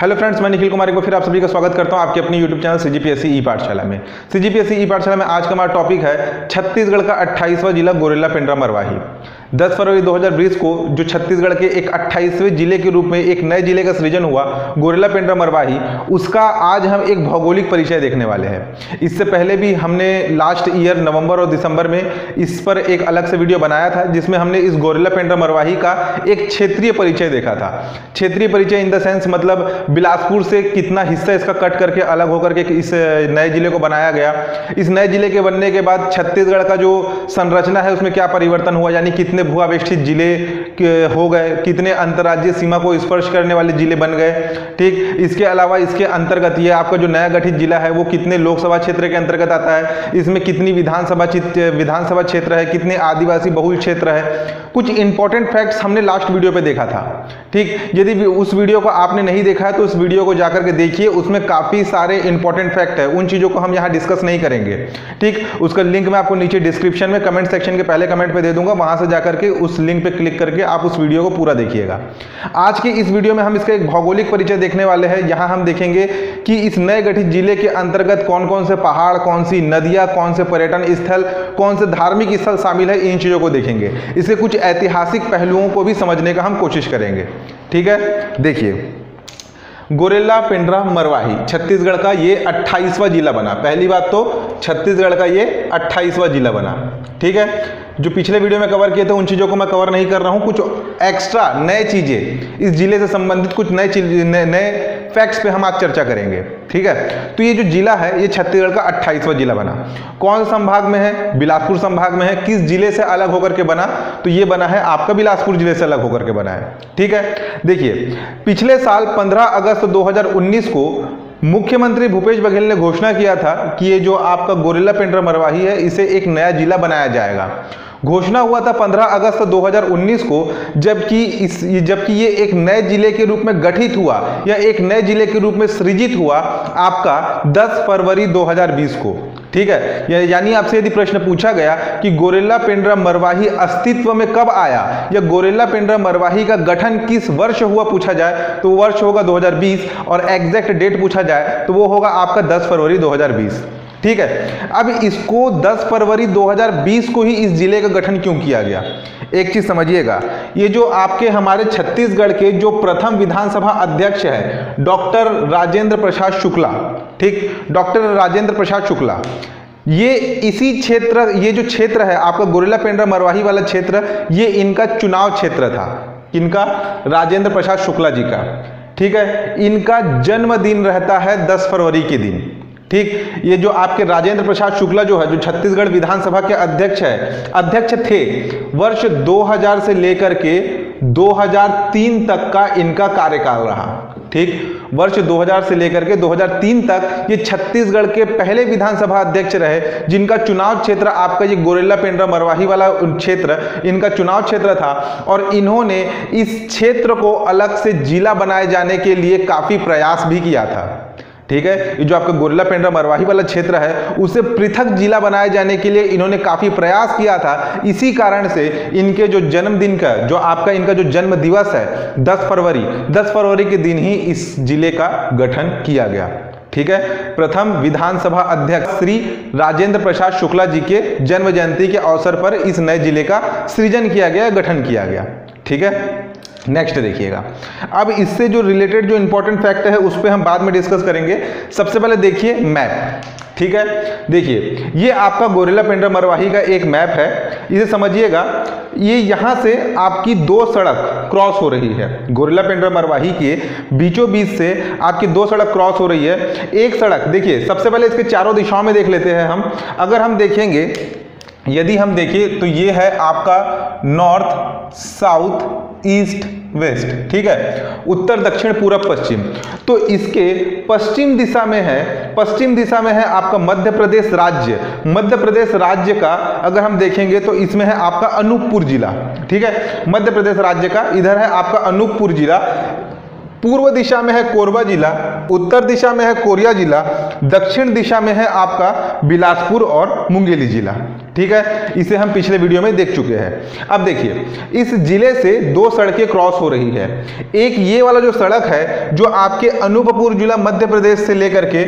Hello friends, मैं निखिल कुमार एक बार फिर आप सभी का स्वागत करता हूं आपके अपने यूट्यूब चैनल सीजीपीएससी ई पाठशाला में। सीजीपीएससी ई पाठशाला में आज का हमारा टॉपिक है छत्तीसगढ़ का 28वां जिला गोरेला पेंड्रा मरवाही। 10 फरवरी 2020 को जो छत्तीसगढ़ के एक 28वें जिले के रूप में एक नए जिले का सृजन हुआ गोरेला पेंड्रा मरवाही, उसका आज हम एक भौगोलिक परिचय देखने वाले हैं। इससे पहले भी हमने लास्ट ईयर नवंबर और दिसंबर में इस पर एक अलग से वीडियो बनाया था जिसमें हमने इस गोरेला पेंड्रा मरवाही का एक क्षेत्रीय परिचय देखा था। क्षेत्रीय परिचय इन द सेंस मतलब बिलासपुर से कितना हिस्सा इसका कट करके अलग होकर के इस नए जिले को बनाया गया। इस नए जिले के बनने के बाद छत्तीसगढ़ का जो संरचना है उसमें क्या परिवर्तन हुआ, यानी कितने भूआवेष्टित जिले हो गए, कितने अंतर्राज्यीय सीमा को स्पर्श करने वाले जिले बन गए, ठीक। इसके अलावा इसके अंतर्गत ये आपका जो नया गठित जिला है वो कितने लोकसभा क्षेत्र के अंतर्गत आता है, इसमें कितनी विधानसभा क्षेत्र है, कितने आदिवासी बहुल क्षेत्र है, कुछ इंपॉर्टेंट फैक्ट्स हमने लास्ट वीडियो पे देखा था, ठीक। यदि उस वीडियो को आपने नहीं देखा है तो उस वीडियो को जाकर के देखिए, उसमें काफ़ी सारे इंपॉर्टेंट फैक्ट है, उन चीज़ों को हम यहाँ डिस्कस नहीं करेंगे, ठीक। उसका लिंक मैं आपको नीचे डिस्क्रिप्शन में कमेंट सेक्शन के पहले कमेंट पर दे दूंगा, वहाँ से जाकर करके उस लिंक पे क्लिक करके आप उस वीडियो को पूरा देखिएगा। आज के इस वीडियो में हम इसका एक भौगोलिक परिचय देखने वाले हैं। यहां हम देखेंगे कि इस नए गठित जिले के अंतर्गत कौन-कौन से पहाड़, कौन सी नदियां, कौन से पर्यटन स्थल, कौन से धार्मिक स्थल शामिल है, इन चीजों को देखेंगे। इसके कुछ ऐतिहासिक पहलुओं को भी समझने का हम कोशिश करेंगे, ठीक है। देखिए, गोरेला पेंड्रा मरवाही छत्तीसगढ़ का ये 28वां जिला बना। पहली बात तो छत्तीसगढ़ का ये 28वां जिला बना, ठीक है। जो पिछले वीडियो में कवर किए थे उन चीज़ों को मैं कवर नहीं कर रहा हूँ, कुछ एक्स्ट्रा नए चीज़ें इस जिले से संबंधित कुछ नए फैक्ट्स पे हम आज चर्चा करेंगे, ठीक है। तो ये जो जिला है ये छत्तीसगढ़ का 28वां जिला बना। कौन संभाग में है? बिलासपुर संभाग में है। किस जिले से अलग होकर के बना? तो ये बना है आपका बिलासपुर जिले से अलग होकर के बना है, ठीक है। देखिए, पिछले साल 15 अगस्त 2019 को मुख्यमंत्री भूपेश बघेल ने घोषणा किया था कि ये जो आपका गोरेला पेंड्रा मरवाही है इसे एक नया जिला बनाया जाएगा। घोषणा हुआ था 15 अगस्त 2019 को, जबकि ये एक नए जिले के रूप में गठित हुआ या एक नए जिले के रूप में सृजित हुआ आपका 10 फरवरी 2020 को, ठीक है। यानी आपसे यदि प्रश्न पूछा गया कि गोरेला पेंड्रा मरवाही अस्तित्व में कब आया या गोरेला पेंड्रा मरवाही का गठन किस वर्ष हुआ पूछा जाए तो वर्ष होगा 2020 और एग्जैक्ट डेट पूछा जाए तो वो होगा आपका 10 फरवरी 2020, ठीक है। अब इसको 10 फरवरी 2020 को ही इस जिले का गठन क्यों किया गया? एक चीज समझिएगा, ये जो आपके हमारे छत्तीसगढ़ के जो प्रथम विधानसभा अध्यक्ष है डॉक्टर राजेंद्र प्रसाद शुक्ला, ठीक, डॉक्टर राजेंद्र प्रसाद शुक्ला, ये इसी क्षेत्र, ये जो क्षेत्र है आपका गोरेला पेंड्रा मरवाही वाला क्षेत्र, ये इनका चुनाव क्षेत्र था, इनका राजेंद्र प्रसाद शुक्ला जी का, ठीक है। इनका जन्मदिन रहता है 10 फरवरी के दिन, ठीक। ये जो आपके राजेंद्र प्रसाद शुक्ला जो है, जो छत्तीसगढ़ विधानसभा के अध्यक्ष है, अध्यक्ष थे, वर्ष 2000 से लेकर के 2003 तक का इनका कार्यकाल रहा, ठीक। वर्ष 2000 से लेकर के 2003 तक ये छत्तीसगढ़ के पहले विधानसभा अध्यक्ष रहे जिनका चुनाव क्षेत्र आपका ये गोरेला पेंड्रा मरवाही वाला क्षेत्र इनका चुनाव क्षेत्र था। और इन्होंने इस क्षेत्र को अलग से जिला बनाए जाने के लिए काफ़ी प्रयास भी किया था, ठीक है। जो आपका गोरेला पेंड्रा मरवाही वाला क्षेत्र है उसे पृथक जिला बनाए जाने के लिए इन्होंने काफ़ी प्रयास किया था। इसी कारण से इनके जो जन्मदिन का, जो आपका इनका जो जन्म दिवस है 10 फरवरी के दिन ही इस जिले का गठन किया गया, ठीक है। प्रथम विधानसभा अध्यक्ष श्री राजेंद्र प्रसाद शुक्ला जी के जन्म जयंती के अवसर पर इस नए जिले का सृजन किया गया, गठन किया गया, ठीक है। नेक्स्ट देखिएगा, अब इससे जो रिलेटेड जो इंपॉर्टेंट फैक्ट है उस पर हम बाद में डिस्कस करेंगे। सबसे पहले देखिए मैप, ठीक है। देखिए, ये आपका गोरेला पेंड्रा मरवाही का एक मैप है, इसे समझिएगा। ये यहाँ से आपकी 2 सड़क क्रॉस हो रही है, गोरेला पेंड्रा मरवाही के बीचों बीच से आपकी 2 सड़क क्रॉस हो रही है। एक सड़क देखिए, सबसे पहले इसके चारों दिशाओं में देख लेते हैं हम। अगर हम देखेंगे, यदि हम देखें तो ये है आपका नॉर्थ, साउथ, ईस्ट, वेस्ट, ठीक है, उत्तर, दक्षिण, पूरब, पश्चिम। तो इसके पश्चिम दिशा में है, पश्चिम दिशा में है आपका मध्य प्रदेश राज्य। मध्य प्रदेश राज्य का अगर हम देखेंगे तो इसमें है आपका अनूपपुर जिला, ठीक है। मध्य प्रदेश राज्य का इधर है आपका अनूपपुर जिला। पूर्व दिशा में है कोरबा जिला, उत्तर दिशा में है कोरिया जिला, दक्षिण दिशा में है आपका बिलासपुर और मुंगेली जिला। ठीक है, इसे हम पिछले वीडियो में देख चुके हैं। अब देखिए, इस जिले से दो सड़कें क्रॉस हो रही है। एक ये वाला जो सड़क है जो आपके अनूपपुर जिला मध्य प्रदेश से लेकर के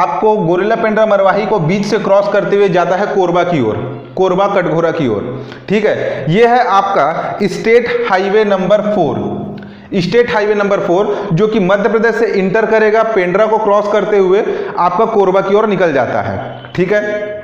आपको गोरेला पेंड्रा मरवाही को बीच से क्रॉस करते हुए जाता है कोरबा की ओर, कोरबा कटघोरा की ओर। ठीक है, यह है आपका state highway number 4, state highway number 4 जो कि मध्य प्रदेश से इंटर करेगा, पेंड्रा को क्रॉस करते हुए आपका कोरबा की ओर निकल जाता है। ठीक है,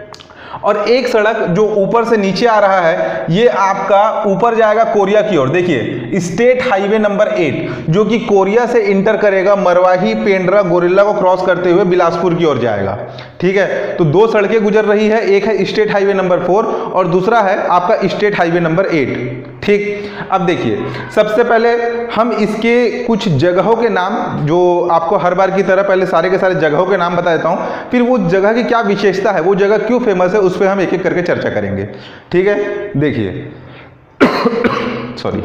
और एक सड़क जो ऊपर से नीचे आ रहा है, ये आपका ऊपर जाएगा कोरिया की ओर। देखिए, स्टेट हाईवे नंबर 8 जो कि कोरिया से इंटर करेगा, मरवाही पेंड्रा गोरेला को क्रॉस करते हुए बिलासपुर की ओर जाएगा। ठीक है, तो दो सड़कें गुजर रही है, एक है स्टेट हाईवे नंबर 4 और दूसरा है आपका स्टेट हाईवे नंबर 8। ठीक, अब देखिए, सबसे पहले हम इसके कुछ जगहों के नाम, जो आपको हर बार की तरह पहले सारे के सारे जगहों के नाम बता देता हूँ, फिर वो जगह की क्या विशेषता है, वो जगह क्यों फेमस है, उस पर हम एक एक करके चर्चा करेंगे। ठीक है, देखिए सॉरी,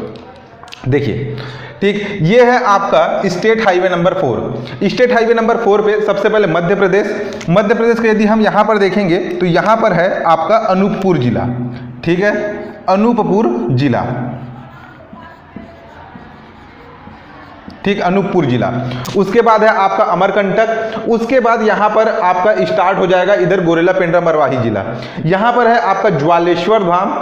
देखिए, ठीक, ये है आपका state highway number 4। State highway number 4 पे सबसे पहले मध्य प्रदेश के यदि हम यहाँ पर देखेंगे तो यहाँ पर है आपका अनूपपुर जिला। ठीक है, अनूपपुर जिला, ठीक, अनूपपुर जिला। उसके बाद है आपका अमरकंटक, उसके बाद यहाँ पर आपका स्टार्ट हो जाएगा इधर गोरेला पेंड्रा मरवाही जिला। यहाँ पर है आपका ज्वालेश्वर धाम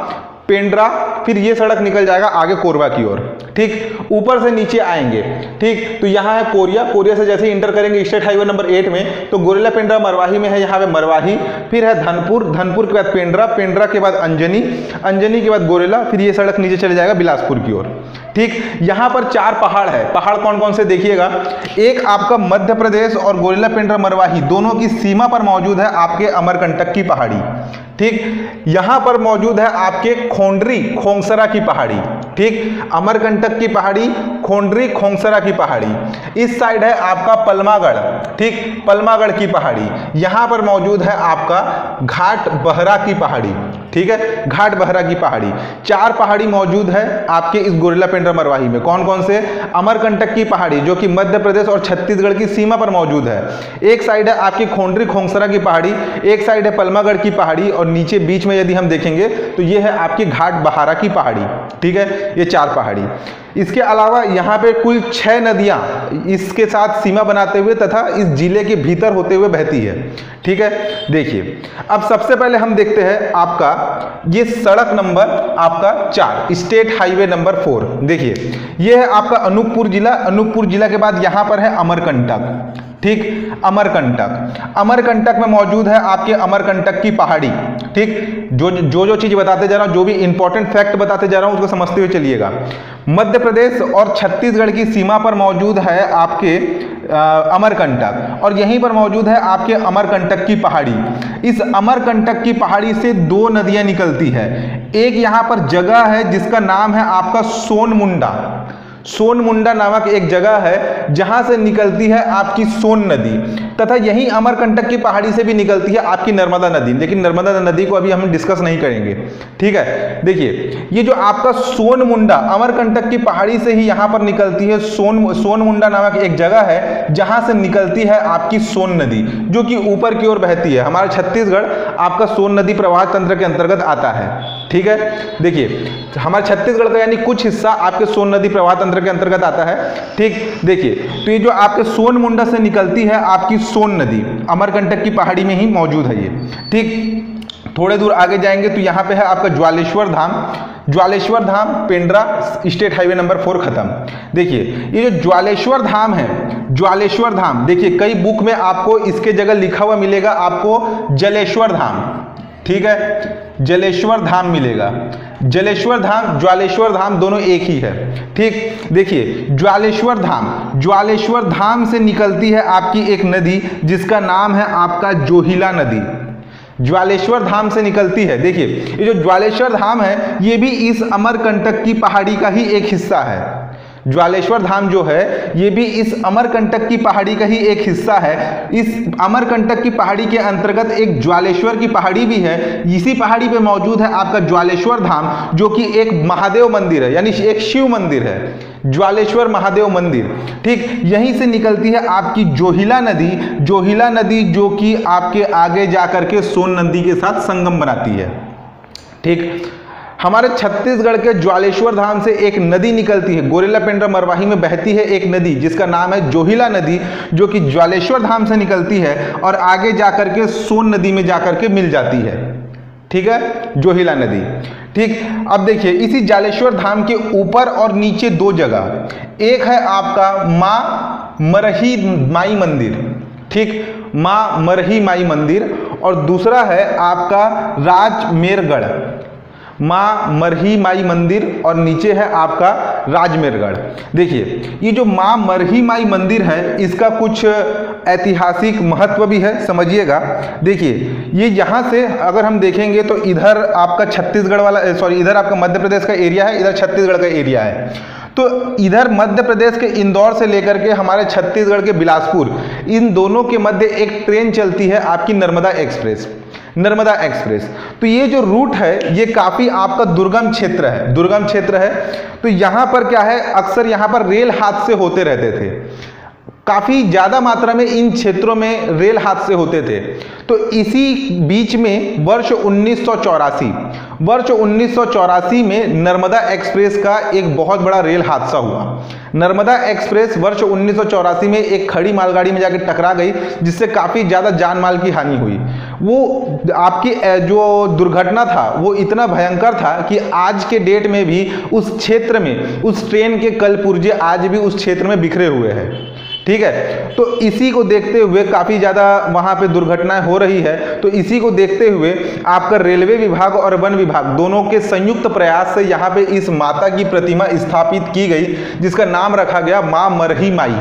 पेंड्रा, फिर ये सड़क निकल जाएगा आगे कोरबा की ओर। ठीक, ऊपर से नीचे आएंगे, ठीक, तो यहाँ है कोरिया, कोरिया से जैसे इंटर करेंगे स्टेट हाईवे नंबर 8 में तो गोरेला पेंड्रा मरवाही में है, यहाँ पे मरवाही, फिर है धनपुर, धनपुर के बाद पेंड्रा, पेंड्रा के बाद अंजनी, अंजनी के बाद गोरेला, फिर ये सड़क नीचे चले जाएगा बिलासपुर की ओर। ठीक, यहाँ पर 4 पहाड़ है। पहाड़ कौन कौन से देखिएगा, एक आपका मध्य प्रदेश और गोरेला पेंड्रा मरवाही दोनों की सीमा पर मौजूद है आपके अमरकंटक की पहाड़ी। ठीक, यहाँ पर मौजूद है आपके खोंडरी खोंगसरा की पहाड़ी। ठीक, अमरकंटक की पहाड़ी, खोंडरी खोंगसरा की पहाड़ी। इस साइड है आपका पलमागढ़, ठीक, पलमागढ़ की पहाड़ी। यहाँ पर मौजूद है आपका घाट बहारा की पहाड़ी। ठीक है, घाट बहारा की पहाड़ी। 4 पहाड़ी मौजूद है आपके इस गोरेला पेंड्रा मरवाही में। कौन कौन से, अमरकंटक की पहाड़ी जो कि मध्य प्रदेश और छत्तीसगढ़ की सीमा पर मौजूद है, एक साइड है आपकी खोंडरी खोंगसरा की पहाड़ी, एक साइड है पलमागढ़ की पहाड़ी, और नीचे बीच में यदि हम देखेंगे तो ये है आपकी घाट बहारा की पहाड़ी। ठीक है, ये 4 पहाड़ी। इसके अलावा यहाँ पे कुल 6 नदियाँ इसके साथ सीमा बनाते हुए तथा इस जिले के भीतर होते हुए बहती है। ठीक है, देखिए, अब सबसे पहले हम देखते हैं आपका ये सड़क नंबर आपका 4, स्टेट हाईवे नंबर 4। देखिए, ये है आपका अनूपपुर जिला, अनूपपुर जिला के बाद यहाँ पर है अमरकंटक। ठीक, अमरकंटक, अमरकंटक में मौजूद है आपके अमरकंटक की पहाड़ी। ठीक, जो चीज़ बताते जा रहा हूँ, जो भी इंपॉर्टेंट फैक्ट बताते जा रहा हूँ उसको समझते हुए चलिएगा। मध्य प्रदेश और छत्तीसगढ़ की सीमा पर मौजूद है आपके अमरकंटक, और यहीं पर मौजूद है आपके अमरकंटक की पहाड़ी। इस अमरकंटक की पहाड़ी से 2 नदियाँ निकलती है। एक यहाँ पर जगह है जिसका नाम है आपका सोनमुंडा, सोनमुंडा नामक एक जगह है जहां से निकलती है आपकी सोन नदी, तथा यही अमरकंटक की पहाड़ी से भी निकलती है आपकी नर्मदा नदी, लेकिन नर्मदा नदी को अभी हम डिस्कस नहीं करेंगे। ठीक है, देखिए, ये जो आपका सोनमुंडा अमरकंटक की पहाड़ी से ही यहां पर निकलती है, सोनमुंडा नामक एक जगह है जहां से निकलती है आपकी सोन नदी जो कि ऊपर की ओर बहती है। हमारा छत्तीसगढ़ आपका सोन नदी प्रवाह तंत्र के अंतर्गत आता है। ठीक है, देखिए, हमारे छत्तीसगढ़ का यानी कुछ हिस्सा आपके सोन नदी प्रवाह तंत्र के अंतर्गत आता है। ठीक, देखिए, तो ये जो आपके सोनमुंडा से निकलती है आपकी सोन नदी अमरकंटक की पहाड़ी में ही मौजूद है ये। ठीक, थोड़े दूर आगे जाएंगे तो यहाँ पे है आपका Jwaleshwar Dham, Jwaleshwar Dham Pendra state highway number 4 खत्म। देखिए, ये जो ज्वालेश्वर धाम है, ज्वालेश्वर धाम, देखिए, कई बुक में आपको इसके जगह लिखा हुआ मिलेगा आपको जलेश्वर धाम। ठीक है, जलेश्वर धाम मिलेगा, जलेश्वर धाम ज्वालेश्वर धाम दोनों एक ही है। ठीक, देखिए, ज्वालेश्वर धाम, ज्वालेश्वर धाम से निकलती है आपकी एक नदी जिसका नाम है आपका जोहिला नदी, ज्वालेश्वर धाम से निकलती है। देखिए, ये जो ज्वालेश्वर धाम है ये भी इस अमरकंटक की पहाड़ी का ही एक हिस्सा है। ज्वालेश्वर धाम जो है ये भी इस अमरकंटक की पहाड़ी का ही एक हिस्सा है। इस अमरकंटक की पहाड़ी के अंतर्गत एक ज्वालेश्वर की पहाड़ी भी है, इसी पहाड़ी पे मौजूद है आपका ज्वालेश्वर धाम जो कि एक महादेव मंदिर है, यानी एक शिव मंदिर है, ज्वालेश्वर महादेव मंदिर। ठीक, यहीं से निकलती है आपकी जोहिला नदी, जोहिला नदी जो कि आपके आगे जा करके सोन नदी के साथ संगम बनाती है। ठीक, हमारे छत्तीसगढ़ के ज्वालेश्वर धाम से एक नदी निकलती है, गोरेला पेंड्रा मरवाही में बहती है एक नदी जिसका नाम है जोहिला नदी, जो कि ज्वालेश्वर धाम से निकलती है और आगे जाकर के सोन नदी में जाकर के मिल जाती है। ठीक है, जोहिला नदी। ठीक, अब देखिए इसी ज्वालेश्वर धाम के ऊपर और नीचे दो जगह, एक है आपका माँ मरही माई मंदिर, ठीक, माँ मरही माई मंदिर, और दूसरा है आपका राजमेरगढ़, माँ मरही माई मंदिर और नीचे है आपका राजमेरगढ़। देखिए ये जो माँ मरही माई मंदिर है इसका कुछ ऐतिहासिक महत्व भी है, समझिएगा। देखिए ये यहाँ से अगर हम देखेंगे तो इधर आपका छत्तीसगढ़ वाला, सॉरी इधर आपका मध्य प्रदेश का एरिया है, इधर छत्तीसगढ़ का एरिया है, तो इधर मध्य प्रदेश के इंदौर से लेकर के हमारे छत्तीसगढ़ के बिलासपुर, इन दोनों के मध्य एक ट्रेन चलती है आपकी नर्मदा एक्सप्रेस, नर्मदा एक्सप्रेस। तो ये जो रूट है ये काफ़ी आपका दुर्गम क्षेत्र है, दुर्गम क्षेत्र है, तो यहाँ पर क्या है अक्सर यहाँ पर रेल हादसे होते रहते थे, काफ़ी ज़्यादा मात्रा में इन क्षेत्रों में रेल हादसे होते थे। तो इसी बीच में वर्ष 1984 में नर्मदा एक्सप्रेस का एक बहुत बड़ा रेल हादसा हुआ। नर्मदा एक्सप्रेस वर्ष 1984 में एक खड़ी मालगाड़ी में जाकर टकरा गई, जिससे काफ़ी ज़्यादा जान माल की हानि हुई। वो आपकी जो दुर्घटना था वो इतना भयंकर था कि आज के डेट में भी उस क्षेत्र में, उस ट्रेन के कल पुर्जे आज भी उस क्षेत्र में बिखरे हुए हैं। ठीक है, तो इसी को देखते हुए काफ़ी ज़्यादा वहाँ पे दुर्घटनाएं हो रही है, तो इसी को देखते हुए आपका रेलवे विभाग और वन विभाग दोनों के संयुक्त प्रयास से यहाँ पे इस माता की प्रतिमा स्थापित की गई, जिसका नाम रखा गया माँ मरही माई,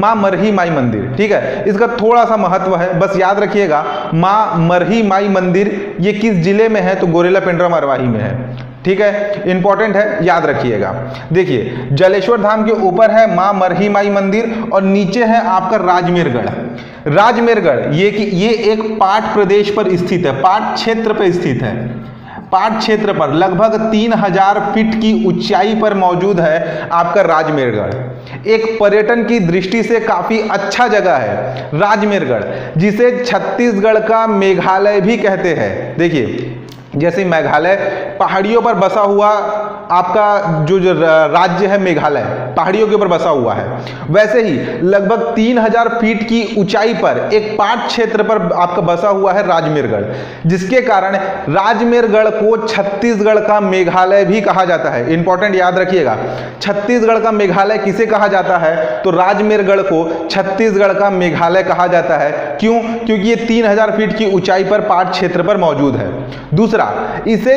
माँ मरही माई मंदिर। ठीक है, इसका थोड़ा सा महत्व है, बस याद रखिएगा। माँ मरही माई मंदिर ये किस जिले में है, तो गोरेला पेंड्रा मरवाही में है। ठीक है, इंपॉर्टेंट है, याद रखिएगा। देखिए ज्वालेश्वर धाम के ऊपर है माँ मरही माई मंदिर और नीचे है आपका राजमेरगढ़। राजमेरगढ़ ये एक पाट प्रदेश पर स्थित है, पाट क्षेत्र पर स्थित है, पाट क्षेत्र पर लगभग 3000 फीट की ऊंचाई पर मौजूद है आपका राजमेरगढ़। एक पर्यटन की दृष्टि से काफ़ी अच्छा जगह है राजमेरगढ़, जिसे छत्तीसगढ़ का मेघालय भी कहते हैं। देखिए जैसे मेघालय पहाड़ियों पर बसा हुआ आपका जो राज्य है, मेघालय पहाड़ियों के ऊपर बसा हुआ है, वैसे ही लगभग 3000 फीट की ऊंचाई पर एक पाट क्षेत्र पर आपका बसा हुआ है राजमेरगढ़, जिसके कारण राजमेरगढ़ को छत्तीसगढ़ का मेघालय भी कहा जाता है। इंपॉर्टेंट, याद रखिएगा, छत्तीसगढ़ का मेघालय किसे कहा जाता है, तो राजमेरगढ़ को छत्तीसगढ़ का मेघालय कहा जाता है। क्यों? क्योंकि ये 3000 फीट की ऊंचाई पर पाट क्षेत्र पर मौजूद है। दूसरा, इसे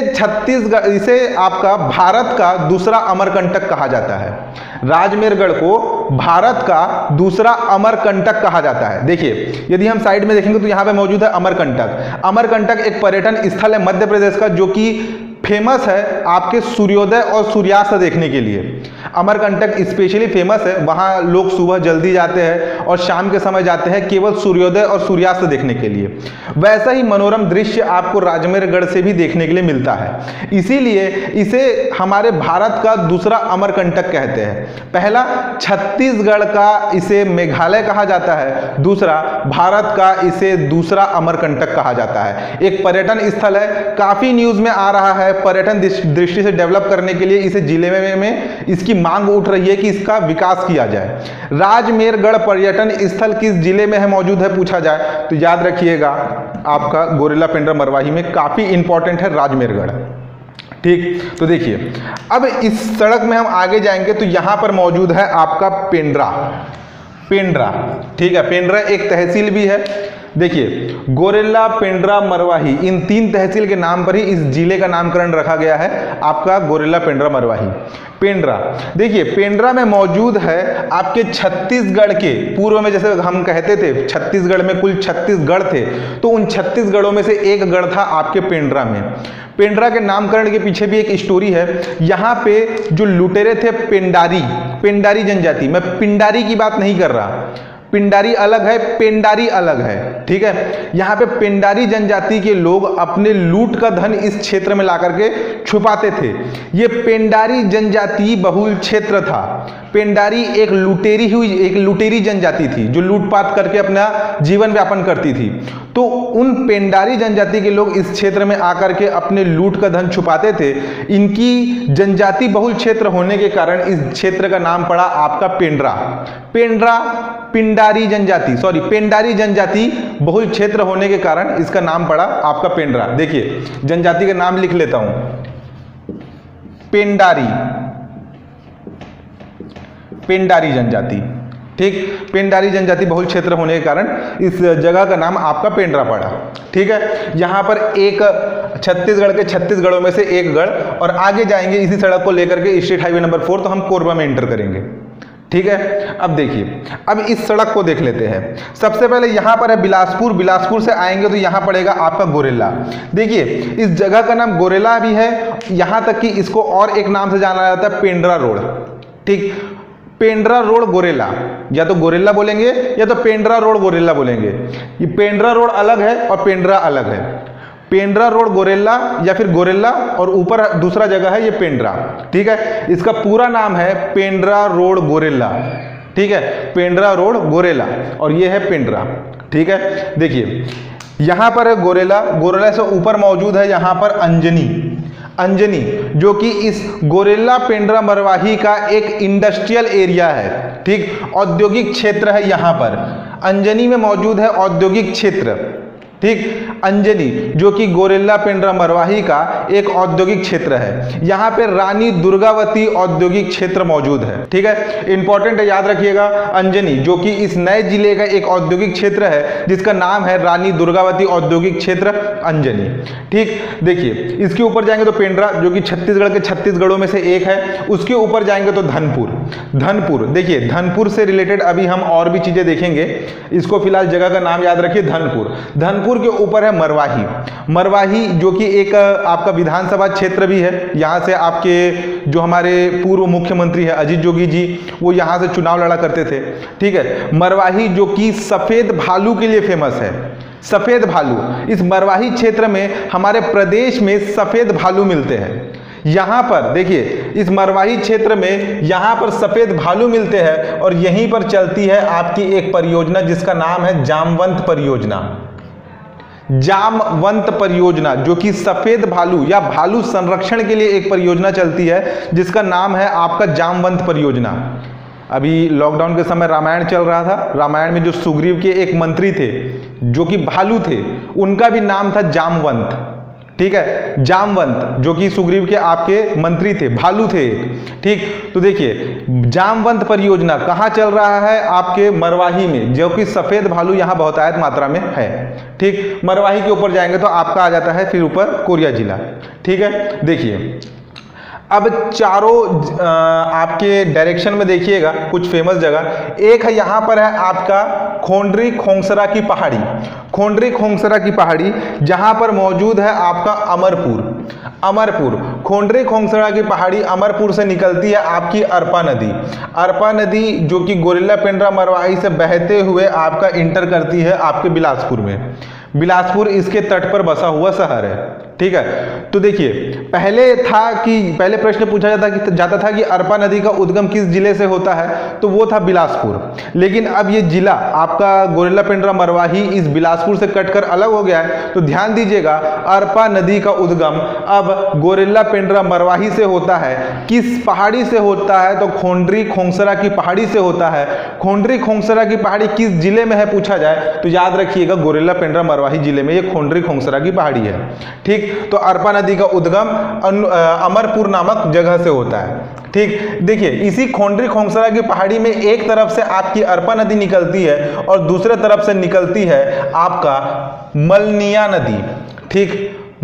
आपका भारत का दूसरा अमरकंटक कहा जाता है, राजमेरगढ़ को भारत का दूसरा अमरकंटक कहा जाता है। देखिए यदि हम साइड में देखेंगे तो यहाँ पे मौजूद है अमरकंटक। अमरकंटक एक पर्यटन स्थल है मध्य प्रदेश का, जो कि फेमस है आपके सूर्योदय और सूर्यास्त देखने के लिए। अमरकंटक स्पेशली फेमस है, वहाँ लोग सुबह जल्दी जाते हैं और शाम के समय जाते हैं केवल सूर्योदय और सूर्यास्त देखने के लिए। वैसा ही मनोरम दृश्य आपको राजमेरगढ़ से भी देखने के लिए मिलता है, इसीलिए इसे हमारे भारत का दूसरा अमरकंटक कहते हैं। पहला, छत्तीसगढ़ का इसे मेघालय कहा जाता है, दूसरा भारत का इसे दूसरा अमरकंटक कहा जाता है। एक पर्यटन स्थल है, काफ़ी न्यूज़ में आ रहा है, पर्यटन दृष्टि से डेवलप करने के लिए इसे जिले में इसकी मांग उठ रही है कि इसका विकास किया जाए। राजमेरगढ़ पर्यटन स्थल किस जिले में है मौजूद है पूछा जाए तो याद रखिएगा आपका गोरेला पेंड्रा मरवाही में, काफी इंपॉर्टेंट है राजमेरगढ़। ठीक, तो देखिए अब इस सड़क में हम आगे जाएंगे तो यहां पर मौजूद है आपका पेंड्रा, पेंड्रा, ठीक है, पेंड्रा एक तहसील भी है, देखिए गोरेला पेंड्रा मरवाही, इन तीन तहसील के नाम पर ही इस जिले का नामकरण रखा गया है आपका गोरेला पेंड्रा मरवाही। पेंड्रा, देखिए पेंड्रा में मौजूद है आपके छत्तीसगढ़ के, पूर्व में जैसे हम कहते थे छत्तीसगढ़ में कुल 36 गढ़ थे, तो उन 36 गढ़ों में से एक गढ़ था आपके पेंड्रा में। पेंड्रा के नामकरण के पीछे भी एक स्टोरी है। यहाँ पे जो लुटेरे थे पेंडारी, पेंडारी जनजाति, मैं पिंडारी की बात नहीं कर रहा, पिंडारी अलग है, पेंडारी अलग है, ठीक है। यहाँ पे पेंडारी जनजाति के लोग अपने लूट का धन इस क्षेत्र में ला करके छुपाते थे। ये पेंडारी जनजाति बहुल क्षेत्र था। पेंडारी एक लुटेरी जनजाति थी जो लूटपाट करके अपना जीवन व्यापन करती थी। तो उन पेंडारी जनजाति के लोग इस क्षेत्र में आकर के अपने लूट का धन छुपाते थे। इनकी जनजाति बहुल क्षेत्र होने के कारण इस क्षेत्र का नाम पड़ा आपका पेंड्रा। पेंड्रा पिंडारी जनजाति, सॉरी पेंडारी जनजाति बहुल क्षेत्र होने के कारण इसका नाम पड़ा आपका पेंड्रा। देखिए जनजाति का नाम लिख लेता हूं, पेंडारी, पेंडारी जनजाति, ठीक। पेंडारी जनजाति बहुल क्षेत्र होने के कारण इस जगह का नाम आपका पेंड्रा पड़ा, ठीक है। यहाँ पर एक छत्तीसगढ़ के 36 गढ़ों में से एक गढ़, और आगे जाएंगे इसी सड़क को लेकर के स्टेट हाईवे नंबर 4 तो हम कोरबा में एंटर करेंगे, ठीक है। अब देखिए, अब इस सड़क को देख लेते हैं। सबसे पहले यहाँ पर है बिलासपुर, बिलासपुर से आएंगे तो यहाँ पड़ेगा आपका गोरेला। देखिए इस जगह का नाम गोरेला भी है, यहाँ तक कि इसको और एक नाम से जाना जाता है पेंड्रा रोड, ठीक। पेंड्रा रोड गोरेला, या तो गोरेला बोलेंगे या तो पेंड्रा रोड गोरेला बोलेंगे। ये पेंड्रा रोड अलग है और पेंड्रा अलग है। पेंड्रा रोड गोरेला या फिर गोरेला, और ऊपर दूसरा जगह है ये पेंड्रा, ठीक है। इसका पूरा नाम है पेंड्रा रोड गोरेला, ठीक है, पेंड्रा रोड गोरेला, और ये है पेंड्रा, ठीक है। देखिए यहाँ पर है गोरेला, गोरेला से ऊपर मौजूद है यहाँ पर अंजनी, अंजनी जो कि इस गोरेला पेंड्रा मरवाही का एक इंडस्ट्रियल एरिया है, ठीक, औद्योगिक क्षेत्र है। यहाँ पर अंजनी में मौजूद है औद्योगिक क्षेत्र, ठीक। अंजनी जो कि गोरेला पेंड्रा मरवाही का एक औद्योगिक क्षेत्र है। यहाँ पे रानी दुर्गावती औद्योगिक क्षेत्र मौजूद है, ठीक है, इंपॉर्टेंट है, याद रखिएगा। अंजनी जो कि इस नए जिले का एक औद्योगिक क्षेत्र है जिसका नाम है रानी दुर्गावती औद्योगिक क्षेत्र अंजनी, ठीक। देखिए इसके ऊपर जाएंगे तो पेंड्रा जो कि छत्तीसगढ़ के 36 गढ़ों में से एक है। उसके ऊपर जाएंगे तो धनपुर, धनपुर, देखिए धनपुर से रिलेटेड अभी हम और भी चीजें देखेंगे, इसको फिलहाल जगह का नाम याद रखिए धनपुर। धनपुर के ऊपर है मरवाही, मरवाही जो कि एक आपका विधानसभा क्षेत्र भी है। यहां से आपके जो हमारे पूर्व मुख्यमंत्री है अजीत जोगी जी, वो यहां से चुनाव लड़ा करते थे, ठीक है। मरवाही जो कि सफेद भालू के लिए फेमस है, सफेद भालू, इस मरवाही क्षेत्र में हमारे प्रदेश में सफेद भालू मिलते हैं। यहाँ पर देखिए इस मरवाही क्षेत्र में यहाँ पर सफेद भालू मिलते हैं, और यहीं पर चलती है आपकी एक परियोजना जिसका नाम है जाम्बवंत परियोजना, जाम्बवंत परियोजना जो कि सफेद भालू या भालू संरक्षण के लिए एक परियोजना चलती है जिसका नाम है आपका जाम्बवंत परियोजना। अभी लॉकडाउन के समय रामायण चल रहा था, रामायण में जो सुग्रीव के एक मंत्री थे जो कि भालू थे, उनका भी नाम था जाम्बवंत, ठीक है, जाम्बवंत जो कि सुग्रीव के आपके मंत्री थे, भालू थे, ठीक। तो देखिए जाम्बवंत परियोजना कहाँ चल रहा है आपके मरवाही में, जो कि सफेद भालू यहाँ बहुतायत मात्रा में है, ठीक। मरवाही के ऊपर जाएंगे तो आपका आ जाता है फिर ऊपर कोरिया जिला, ठीक है। देखिए अब चारों आपके डायरेक्शन में देखिएगा कुछ फेमस जगह। एक है यहाँ पर है आपका खोंडरी खोंगसरा की पहाड़ी, खोंडरी खोंगसरा की पहाड़ी जहाँ पर मौजूद है आपका अमरपुर, अमरपुर, खोंडरी खोंगसरा की पहाड़ी अमरपुर से निकलती है आपकी अरपा नदी, अरपा नदी जो कि गोरेला पेंड्रा मरवाही से बहते हुए आपका इंटर करती है आपके बिलासपुर में। बिलासपुर इसके तट पर बसा हुआ शहर है, ठीक है। तो देखिए पहले प्रश्न पूछा जाता था कि अरपा नदी का उद्गम किस जिले से होता है, तो वो था बिलासपुर, लेकिन अब ये जिला आपका गोरेला पेंड्रा मरवाही इस बिलासपुर से कटकर अलग हो गया है। तो ध्यान दीजिएगा अरपा नदी का उद्गम अब गोरेला पेंड्रा मरवाही से होता है, किस पहाड़ी से होता है, तो खोंडरी खोंगसरा की पहाड़ी से होता है। खोंडरी खोंगसरा की पहाड़ी किस जिले में है पूछा जाए तो याद रखिएगा गोरेला पेंड्रा मरवाही जिले में ये खोंडरी खोंगसरा की पहाड़ी है, ठीक। तो अरपा नदी का उद्गम अमरपुर नामक जगह से होता है, ठीक। देखिए इसी खोंडरी खोंगसरा की पहाड़ी में एक तरफ से आपकी अरपा नदी निकलती है और दूसरे तरफ से निकलती है आपका मलनिया नदी, ठीक,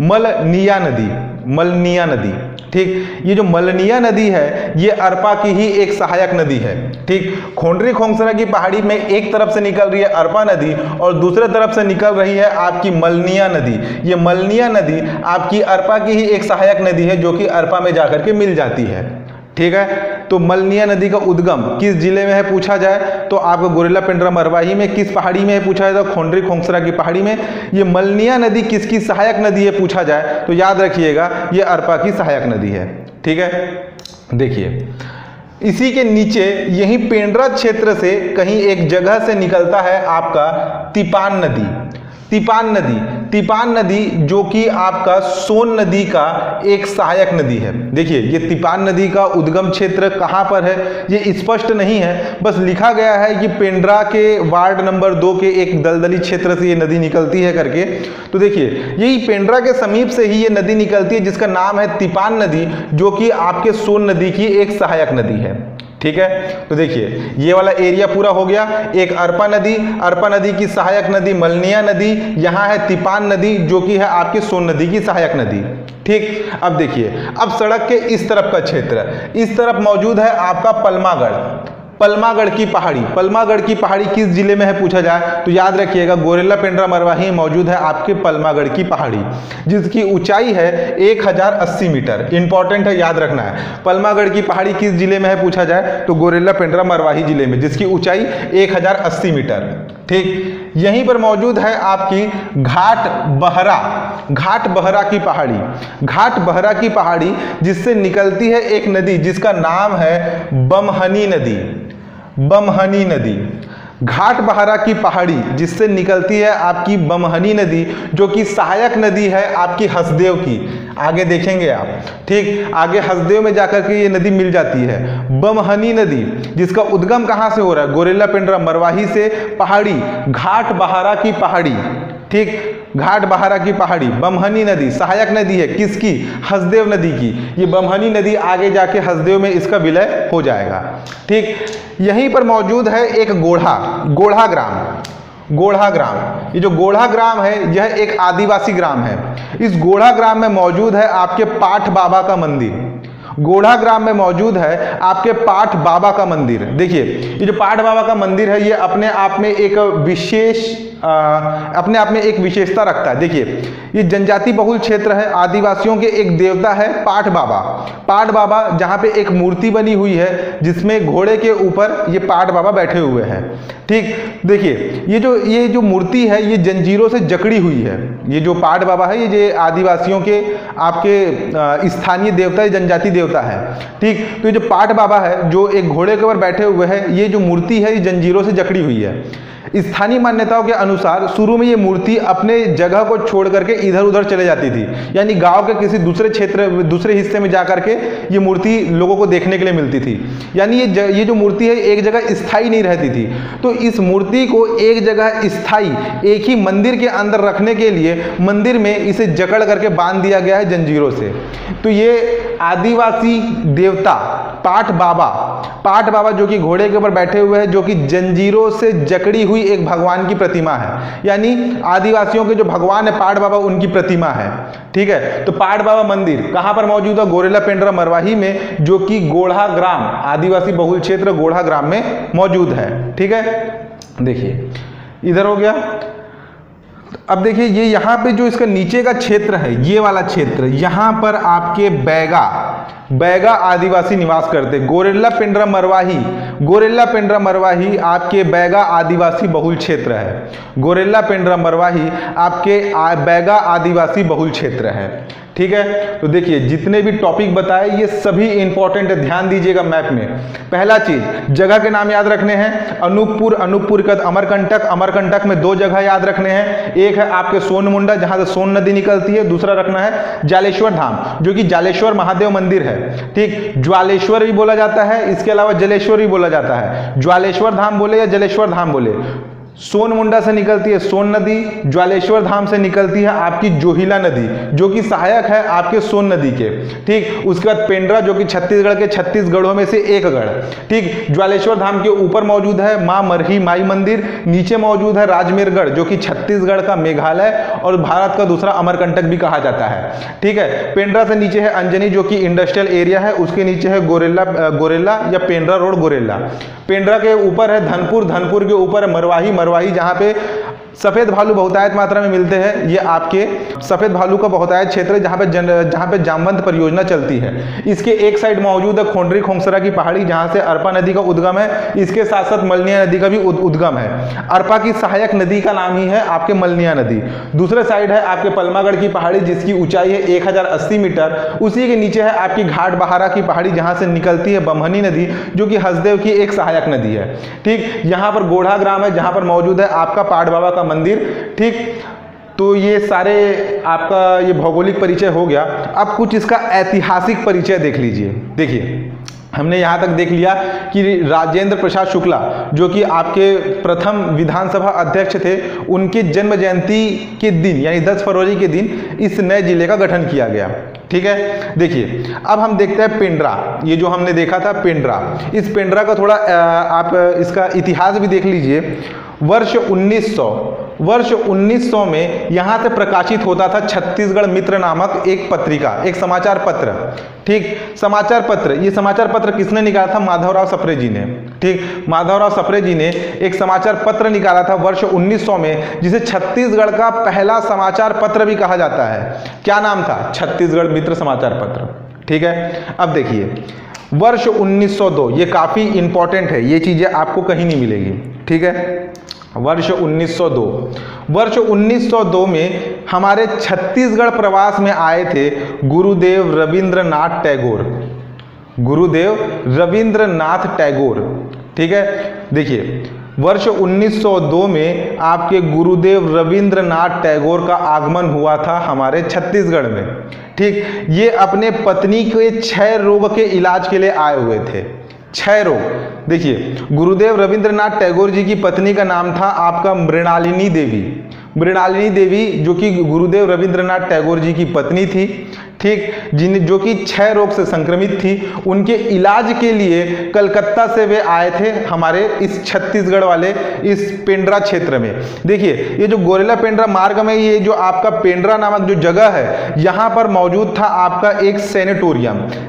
मलनिया नदी, मलनिया नदी, ठीक। ये जो मलनिया नदी है ये अरपा की ही एक सहायक नदी है, ठीक। खोंडरी खोंगसरा की पहाड़ी में एक तरफ से निकल रही है अरपा नदी और दूसरे तरफ से निकल रही है आपकी मलनिया नदी। ये मलनिया नदी आपकी अरपा की ही एक सहायक नदी है जो कि अरपा में जाकर के मिल जाती है, ठीक है। तो मलनिया नदी का उद्गम किस जिले में है पूछा जाए तो आपको गोरेला पेंड्रा मरवाही में। किस पहाड़ी में है पूछा जाए तो खोंडरी खोंगसरा की पहाड़ी में। ये मलनिया नदी किसकी सहायक नदी है पूछा जाए तो याद रखिएगा ये अरपा की सहायक नदी है, ठीक है। देखिए इसी के नीचे यही पेंड्रा क्षेत्र से कहीं एक जगह से निकलता है आपका तिपान नदी। तिपान नदी, तिपान नदी जो कि आपका सोन नदी का एक सहायक नदी है। देखिए ये तिपान नदी का उद्गम क्षेत्र कहाँ पर है ये स्पष्ट नहीं है, बस लिखा गया है कि पेंड्रा के वार्ड नंबर 2 के एक दलदली क्षेत्र से ये नदी निकलती है करके। तो देखिए यही पेंड्रा के समीप से ही ये नदी निकलती है जिसका नाम है तिपान नदी जो कि आपके सोन नदी की एक सहायक नदी है, ठीक है। तो देखिए ये वाला एरिया पूरा हो गया। एक अरपा नदी, अरपा नदी की सहायक नदी मलनिया नदी, यहाँ है तिपान नदी जो कि है आपकी सोन नदी की सहायक नदी, ठीक। अब देखिए अब सड़क के इस तरफ का क्षेत्र, इस तरफ मौजूद है आपका पलमागढ़। पलमागढ़ की पहाड़ी, पलमागढ़ की पहाड़ी किस जिले में है पूछा जाए तो याद रखिएगा गोरेला पेंड्रा मरवाही मौजूद है आपके पलमागढ़ की पहाड़ी जिसकी ऊंचाई है 1080 मीटर। इंपॉर्टेंट है, याद रखना है। पलमागढ़ की पहाड़ी किस जिले में है पूछा जाए तो गोरेला पेंड्रा मरवाही जिले में जिसकी ऊंचाई 1080 मीटर, ठीक। यहीं पर मौजूद है आपकी घाट बहारा, घाट बहारा की पहाड़ी, घाट बहारा की पहाड़ी जिससे निकलती है एक नदी जिसका नाम है बमहनी नदी, बमहनी नदी। घाट बहारा की पहाड़ी जिससे निकलती है आपकी बमहनी नदी जो कि सहायक नदी है आपकी हसदेव की। आगे देखेंगे आप, ठीक। आगे हसदेव में जाकर के ये नदी मिल जाती है। बमहनी नदी जिसका उद्गम कहाँ से हो रहा है गोरेला पेंड्रा मरवाही से पहाड़ी घाट बहारा की पहाड़ी, ठीक। घाट बहारा की पहाड़ी बमहनी नदी सहायक नदी है किसकी, हसदेव नदी की। ये बमहनी नदी आगे जाके हसदेव में इसका विलय हो जाएगा, ठीक। यहीं पर मौजूद है एक गोढ़ा, गोढ़ा ग्राम, गोढ़ा ग्राम। ये जो गोढ़ा ग्राम है यह एक आदिवासी ग्राम है। इस गोढ़ा ग्राम में मौजूद है आपके पाठ बाबा का मंदिर। गोढ़ा ग्राम में मौजूद है आपके पाठ बाबा का मंदिर। देखिए ये जो पाठ बाबा का मंदिर है ये अपने आप में एक विशेष विशेषता रखता है। देखिए ये जनजाति बहुल क्षेत्र है, आदिवासियों के एक देवता है पाठ बाबा। पाठ बाबा जहाँ पे एक मूर्ति बनी हुई है जिसमें घोड़े के ऊपर ये पाठ बाबा बैठे हुए हैं, ठीक। देखिए ये जो मूर्ति है ये जंजीरों से जकड़ी हुई है। ये जो पाठ बाबा है ये आदिवासियों के आपके स्थानीय देवता है, जनजाति देवता है, ठीक। तो ये जो पाठ बाबा है जो एक घोड़े के ऊपर बैठे हुए हैं ये जो मूर्ति है ये जंजीरों से जकड़ी हुई है। स्थानीय मान्यताओं के अनुसार शुरू में ये मूर्ति अपने जगह को छोड़ करके इधर उधर चले जाती थी, यानी गांव के किसी दूसरे क्षेत्र दूसरे हिस्से में जा करके ये मूर्ति लोगों को देखने के लिए मिलती थी। यानी ये जो मूर्ति है एक जगह स्थायी नहीं रहती थी। तो इस मूर्ति को एक जगह स्थायी एक ही मंदिर के अंदर रखने के लिए मंदिर में इसे जकड़ करके बांध दिया गया है जंजीरों से। तो ये आदिवासी देवता पाठ बाबा जो कि घोड़े के ऊपर बैठे हुए हैं जो कि जंजीरों से जकड़ी हुई एक भगवान की प्रतिमा है, यानी आदिवासियों के जो भगवान है पाठ बाबा उनकी प्रतिमा है, ठीक है। तो पाठ बाबा मंदिर कहां पर मौजूद है गोरेला पेंड्रा मरवाही में जो कि गोढ़ा ग्राम आदिवासी बहुल क्षेत्र गोढ़ा ग्राम में मौजूद है, ठीक है। देखिए इधर हो गया। अब देखिए ये यहाँ पे जो इसका नीचे का क्षेत्र है ये वाला क्षेत्र, यहाँ पर आपके बैगा आदिवासी निवास करते। गोरेला पेंड्रा मरवाही आपके बैगा आदिवासी बहुल क्षेत्र है। गोरेला पेंड्रा मरवाही आपके बैगा आदिवासी बहुल क्षेत्र है, ठीक है। तो देखिए जितने भी टॉपिक बताए ये सभी इंपॉर्टेंट है, ध्यान दीजिएगा मैप में। पहला चीज जगह के नाम याद रखने हैं अनूपपुर, अनूपपुर का अमरकंटक में 2 जगह याद रखने हैं। एक है आपके सोनमुंडा जहां से सोन नदी निकलती है, दूसरा रखना है ज्वालेश्वर धाम जो कि ज्वालेश्वर महादेव मंदिर है, ठीक। ज्वालेश्वर भी बोला जाता है, इसके अलावा जलेश्वर भी बोला जाता है। ज्वालेश्वर धाम बोले या जलेश्वर धाम बोले, सोनमुंडा से निकलती है सोन नदी, ज्वालेश्वर धाम से निकलती है आपकी जोहिला नदी जो कि सहायक है आपके सोन नदी के, ठीक। उसके बाद पेंड्रा जो कि छत्तीसगढ़ के 36 गढ़ों में से एक गढ़, ठीक। ज्वालेश्वर धाम के ऊपर मौजूद है माँ मरही माई मंदिर, नीचे मौजूद है राजमेरगढ़ जो कि छत्तीसगढ़ का मेघालय और भारत का दूसरा अमरकंटक भी कहा जाता है, ठीक है। पेंड्रा से नीचे है अंजनी जो कि इंडस्ट्रियल एरिया है, उसके नीचे है गोरेला या पेंड्रा रोड गोरेला। पेंड्रा के ऊपर है धनपुर, धनपुर के ऊपर मरवाही, मरवाही जहां पे सफेद भालू बहुतायत मात्रा में मिलते हैं, ये आपके सफेद भालू का बहुतायत क्षेत्र है जहाँ पे जाम्बवंत परियोजना चलती है। इसके एक साइड मौजूद है खोंडरी खोंगसरा की पहाड़ी जहाँ से अरपा नदी का उद्गम है, इसके साथ साथ मलनिया नदी का भी उद्गम है। अरपा की सहायक नदी का नाम ही है आपके मलनिया नदी। दूसरे साइड है आपके पलमागढ़ की पहाड़ी जिसकी ऊंचाई है 1080 मीटर, उसी के नीचे है आपकी घाट बहारा की पहाड़ी जहाँ से निकलती है बमहनी नदी जो कि हसदेव की एक सहायक नदी है, ठीक। यहाँ पर गोढ़ा ग्राम है जहाँ पर मौजूद है आपका पाठ बाबा का मंदिर, ठीक। तो ये सारे आपका ये भौगोलिक परिचय हो गया। अब कुछ इसका ऐतिहासिक परिचय देख लीजिए। देखिए हमने यहाँ तक देख लिया कि राजेंद्र प्रसाद शुक्ला जो कि आपके प्रथम विधानसभा अध्यक्ष थे, उनके जन्म जयंती के दिन यानी 10 फरवरी के दिन इस नए जिले का गठन किया गया, ठीक है। देखिए अब हम देखते हैं पेंड्रा, ये जो हमने देखा था पेंड्रा, इस पेंड्रा का थोड़ा आप इसका इतिहास भी देख लीजिए। वर्ष 1900 में यहाँ से प्रकाशित होता था छत्तीसगढ़ मित्र नामक एक पत्रिका, एक समाचार पत्र, ठीक। समाचार पत्र, ये समाचार पत्र किसने निकाला था? माधवराव सप्रे जी ने, ठीक। माधवराव सप्रे जी ने एक समाचार पत्र निकाला था वर्ष 1900 में, जिसे छत्तीसगढ़ का पहला समाचार पत्र भी कहा जाता है। क्या नाम था? छत्तीसगढ़ मित्र समाचार पत्र, ठीक है। अब देखिए वर्ष 1902, ये काफ़ी इंपॉर्टेंट है, ये चीज़ें आपको कहीं नहीं मिलेगी, ठीक है। वर्ष 1902 में हमारे छत्तीसगढ़ प्रवास में आए थे गुरुदेव रविंद्रनाथ टैगोर, ठीक है। देखिए वर्ष 1902 में आपके गुरुदेव रविंद्रनाथ टैगोर का आगमन हुआ था हमारे छत्तीसगढ़ में, ठीक। ये अपने पत्नी के क्षय रोग के इलाज के लिए आए हुए थे, क्षय रोग। देखिए गुरुदेव रविंद्रनाथ टैगोर जी की पत्नी का नाम था आपका मृणालिनी देवी, मृणालिनी देवी जो कि गुरुदेव रविंद्रनाथ टैगोर जी की पत्नी थी, ठीक। जो कि क्षय रोग से संक्रमित थी, उनके इलाज के लिए कलकत्ता से वे आए थे हमारे इस छत्तीसगढ़ वाले इस पेंड्रा क्षेत्र में। देखिए ये जो गोरेला पेंड्रा मार्ग में ये जो आपका पेंड्रा नामक जो जगह है, यहाँ पर मौजूद था आपका एक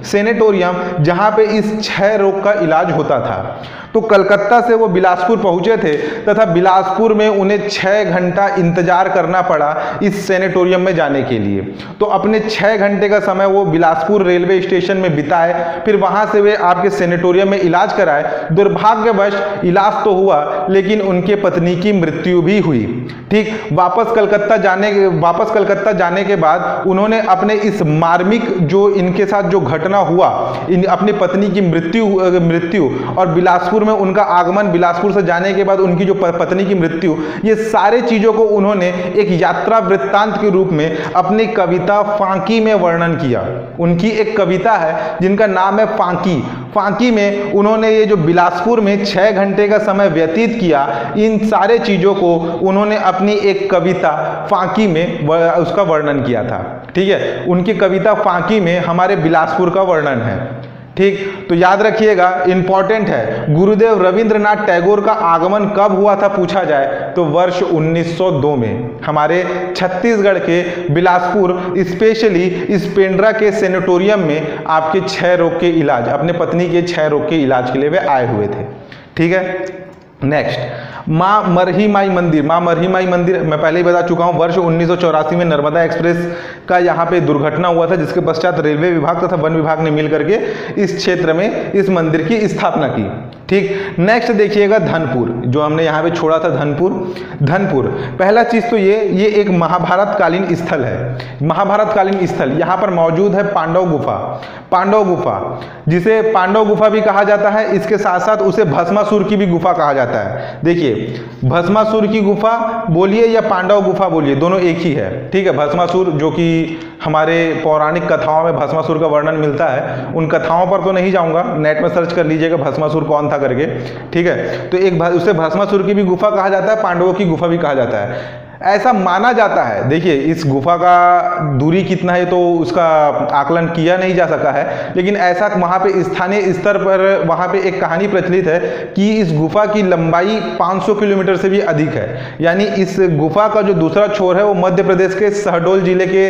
सेनेटोरियम जहाँ पे इस क्षय रोग का इलाज होता था। तो कलकत्ता से वो बिलासपुर पहुँचे थे तथा बिलासपुर में उन्हें 6 घंटा इंतजार करना पड़ा इस सेनेटोरियम में जाने के लिए। तो अपने 6 घंटे का समय वो बिलासपुर रेलवे स्टेशन में बिताए, फिर वहां से वे आपके सेनेटोरियम में इलाज कराए। दुर्भाग्यवश इलाज तो हुआ लेकिन उनके पत्नी की मृत्यु भी हुई, ठीक। वापस कलकत्ता जाने के बाद उन्होंने अपने इस मार्मिक जो इनके साथ जो घटना हुआ, अपनी पत्नी की मृत्यु और बिलासपुर में उनका आगमन, बिलासपुर से जाने के बाद उनकी जो पत्नी की मृत्यु, ये सारे चीज़ों को उन्होंने एक यात्रा वृत्तांत के रूप में अपनी कविता फांकी में वर्णन किया। उनकी एक कविता है जिनका नाम है फांकी। फांकी में उन्होंने ये जो बिलासपुर में 6 घंटे का समय व्यतीत किया, इन सारे चीज़ों को उन्होंने अपनी एक कविता फांकी में उसका वर्णन किया था, ठीक है। उनकी कविता फांकी में हमारे बिलासपुर का वर्णन है, ठीक। तो याद रखिएगा, इंपॉर्टेंट है। गुरुदेव रविंद्रनाथ टैगोर का आगमन कब हुआ था पूछा जाए तो वर्ष 1902 में हमारे छत्तीसगढ़ के बिलासपुर, स्पेशली इस पेंड्रा के सेनेटोरियम में आपके अपने पत्नी के क्षय रोग के इलाज के लिए वे आए हुए थे, ठीक है। नेक्स्ट माँ मरही माई मंदिर मैं पहले ही बता चुका हूँ। वर्ष 1984 में नर्मदा एक्सप्रेस का यहाँ पे दुर्घटना हुआ था, जिसके पश्चात रेलवे विभाग तथा वन विभाग ने मिलकर के इस क्षेत्र में इस मंदिर की स्थापना की, ठीक। नेक्स्ट देखिएगा धनपुर, जो हमने यहाँ पे छोड़ा था धनपुर। पहला चीज़ तो ये एक महाभारतकालीन स्थल है, यहाँ पर मौजूद है पांडव गुफा जिसे पांडव गुफा भी कहा जाता है, इसके साथ साथ उसे भस्मासुर की भी गुफा कहा जाता है। देखिए भस्मासुर की गुफा बोलिए या पांडव गुफा बोलिए, दोनों एक ही है, ठीक है। भस्मासुर जो कि हमारे पौराणिक कथाओं में भस्मासुर का वर्णन मिलता है, उन कथाओं पर तो नहीं जाऊंगा, नेट में सर्च कर लीजिएगा भस्मासुर कौन था करके, ठीक है। तो एक उसे भस्मासुर की भी गुफा कहा जाता है, पांडवों की गुफा भी कहा जाता है, ऐसा माना जाता है। देखिए इस गुफा का दूरी कितना है तो उसका आकलन किया नहीं जा सका है, लेकिन ऐसा वहाँ पे स्थानीय स्तर पर वहाँ पे एक कहानी प्रचलित है कि इस गुफा की लंबाई 500 किलोमीटर से भी अधिक है। यानी इस गुफा का जो दूसरा छोर है वो मध्य प्रदेश के शहडोल जिले के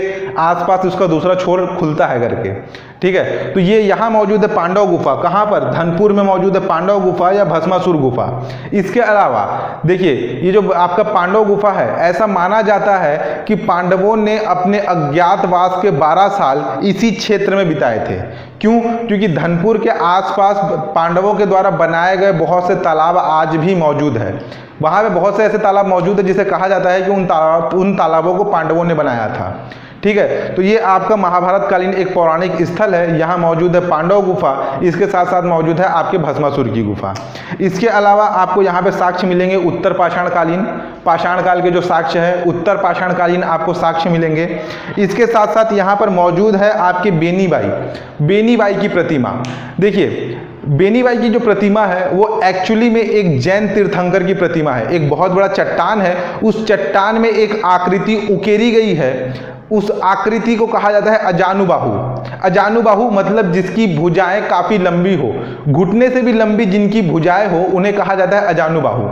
आसपास उसका दूसरा छोर खुलता है करके, ठीक है। तो ये यहाँ मौजूद है पांडव गुफा, कहाँ पर, धनपुर में मौजूद है पांडव गुफा या भस्मासुर गुफा। इसके अलावा देखिए ये जो आपका पांडव गुफा है, ऐसा माना जाता है कि पांडवों ने अपने अज्ञातवास के 12 साल इसी क्षेत्र में बिताए थे। क्यों? क्योंकि धनपुर के आसपास पांडवों के द्वारा बनाए गए बहुत से तालाब आज भी मौजूद है। वहाँ पे बहुत से ऐसे तालाब मौजूद है जिसे कहा जाता है कि उन तालाबों को पांडवों ने बनाया था, ठीक है। तो ये आपका महाभारत कालीन एक पौराणिक स्थल है, यहाँ मौजूद है पांडव गुफा, इसके साथ साथ मौजूद है आपके भस्मासुर की गुफा। इसके अलावा आपको यहाँ पे साक्ष्य मिलेंगे उत्तर पाषाण कालीन, पाषाण काल के जो साक्ष्य है उत्तर पाषाण कालीन आपको साक्ष्य मिलेंगे। इसके साथ साथ यहाँ पर मौजूद है आपके बेनी बाई की प्रतिमा। देखिए बेनी बाई की जो प्रतिमा है वो एक्चुअली में एक जैन तीर्थंकर की प्रतिमा है। एक बहुत बड़ा चट्टान है, उस चट्टान में एक आकृति उकेरी गई है, उस आकृति को कहा जाता है अजानुबाहु। अजानुबाहु मतलब जिसकी भुजाएं काफ़ी लंबी हो, घुटने से भी लंबी जिनकी भुजाएं हो उन्हें कहा जाता है अजानुबाहु।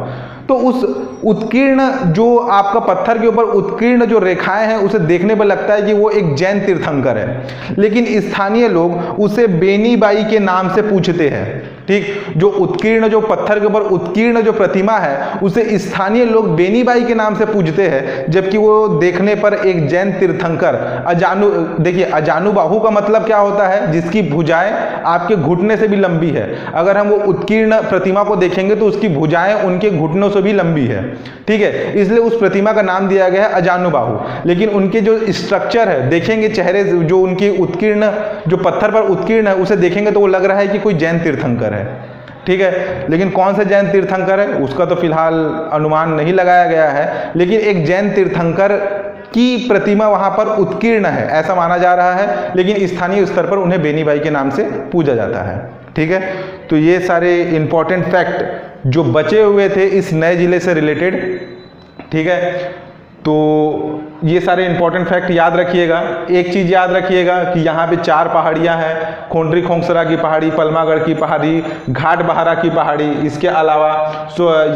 तो उस उत्कीर्ण जो आपका पत्थर के ऊपर उत्कीर्ण जो रेखाएं हैं उसे देखने पर लगता है कि वो एक जैन तीर्थंकर है, लेकिन स्थानीय लोग उसे बेनी बाई के नाम से पूछते हैं, ठीक। जो उत्कीर्ण जो पत्थर के ऊपर उत्कीर्ण जो प्रतिमा है उसे स्थानीय लोग बेनी बाई के नाम से पूजते हैं, जबकि वो देखने पर एक जैन तीर्थंकर अजानुबाहु का मतलब क्या होता है, जिसकी भुजाएं आपके घुटने से भी लंबी है। अगर हम वो उत्कीर्ण प्रतिमा को देखेंगे तो उसकी भुजाएं उनके घुटनों से भी लंबी है, ठीक है। इसलिए उस प्रतिमा का नाम दिया गया है अजानुबाहु। लेकिन उनके जो स्ट्रक्चर है देखेंगे, चेहरे जो उनकी उत्कीर्ण जो पत्थर पर उत्कीर्ण है उसे देखेंगे तो वो लग रहा है कि कोई जैन तीर्थंकर है, ठीक है। लेकिन कौन सा जैन तीर्थंकर है उसका तो फिलहाल अनुमान नहीं लगाया गया है, लेकिन एक जैन तीर्थंकर की प्रतिमा वहां पर उत्कीर्ण है ऐसा माना जा रहा है, लेकिन स्थानीय स्तर पर उन्हें बेनी बाई के नाम से पूजा जाता है, ठीक है। तो ये सारे इंपॉर्टेंट फैक्ट जो बचे हुए थे इस नए जिले से रिलेटेड, ठीक है। तो ये सारे इंपॉर्टेंट फैक्ट याद रखिएगा। एक चीज़ याद रखिएगा कि यहाँ पे 4 पहाड़ियाँ हैं, खोंडरी खोंगसरा की पहाड़ी, पलमागढ़ की पहाड़ी, घाट बहारा की पहाड़ी, इसके अलावा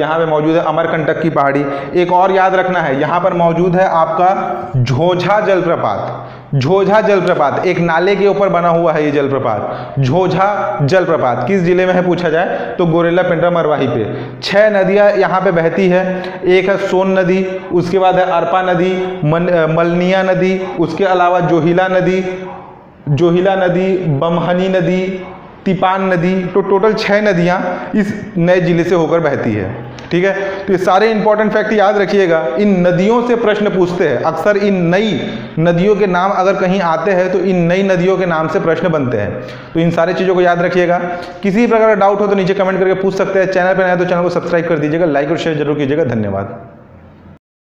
यहाँ पे मौजूद है अमरकंटक की पहाड़ी। एक और याद रखना है, यहाँ पर मौजूद है आपका झोझा जलप्रपात। झोझा जलप्रपात एक नाले के ऊपर बना हुआ है, ये जलप्रपात झोझा जलप्रपात किस जिले में है पूछा जाए तो गोरेला पेंड्रा मरवाही पे। 6 नदियाँ यहाँ पे बहती है, एक है सोन नदी, उसके बाद है अरपा नदी, मलनिया नदी, उसके अलावा जोहिला नदी, बमहनी नदी, तिपान नदी। तो टोटल 6 नदियाँ इस नए जिले से होकर बहती है, ठीक है। तो ये सारे इंपॉर्टेंट फैक्ट याद रखिएगा। इन नदियों से प्रश्न पूछते हैं अक्सर, इन नई नदियों के नाम अगर कहीं आते हैं तो इन नई नदियों के नाम से प्रश्न बनते हैं, तो इन सारी चीज़ों को याद रखिएगा। किसी भी प्रकार का डाउट हो तो नीचे कमेंट करके पूछ सकते हैं। चैनल पर नया तो चैनल को सब्सक्राइब कर दीजिएगा, लाइक और शेयर जरूर कीजिएगा। धन्यवाद।